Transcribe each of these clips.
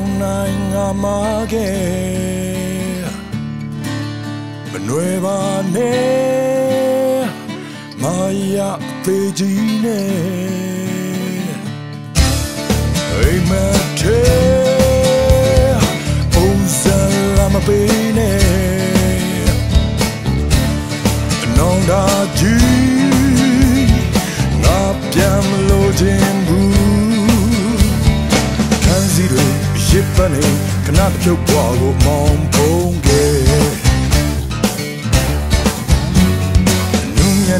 online amague. Nueva ne maya pejine. Hey mate, osalama pene. Nonda ji napiam lojin bu. Kanziro yipane kanapyo kwago momponge. I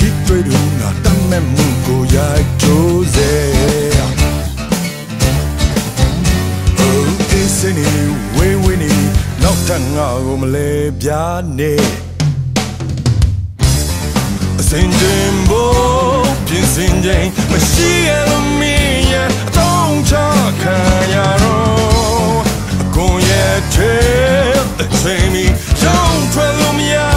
keep trading not the memory I chose. Oh, it's any way we need no tongue. I'm a lebiane. Sing Jimbo, Pinsing Jane, but she and me, yeah, don't talk. I'm going to tell the same. Don't tell me, yeah.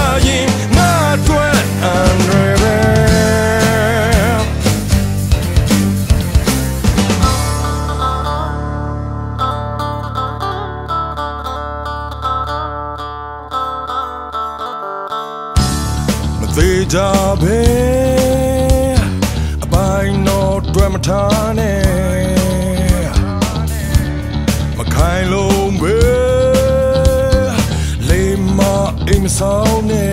They job here by no dramatane. Makailo me Lima Imsone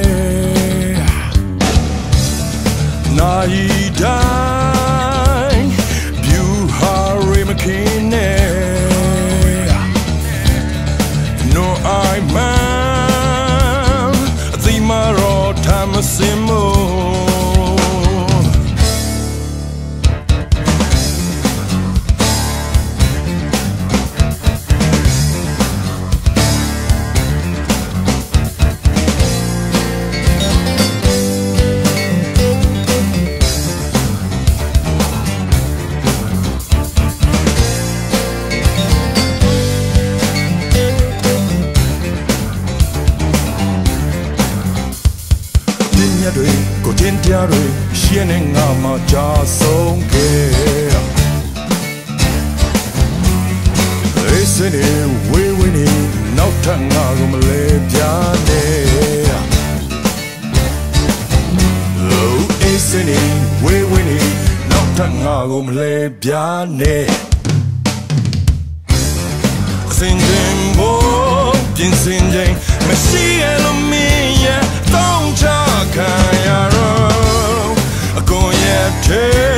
Naidai Buhari Makine. No, I man the Maro Tamas. Go tintiare, shining on my jaws, don't care. Listen, we winning, no tongue, I'm a lebiane. Oh, listen, we winning, no tongue, I'm a lebiane. Singing, oh, singing, machine and me, yeah, don't talk. I go yeah.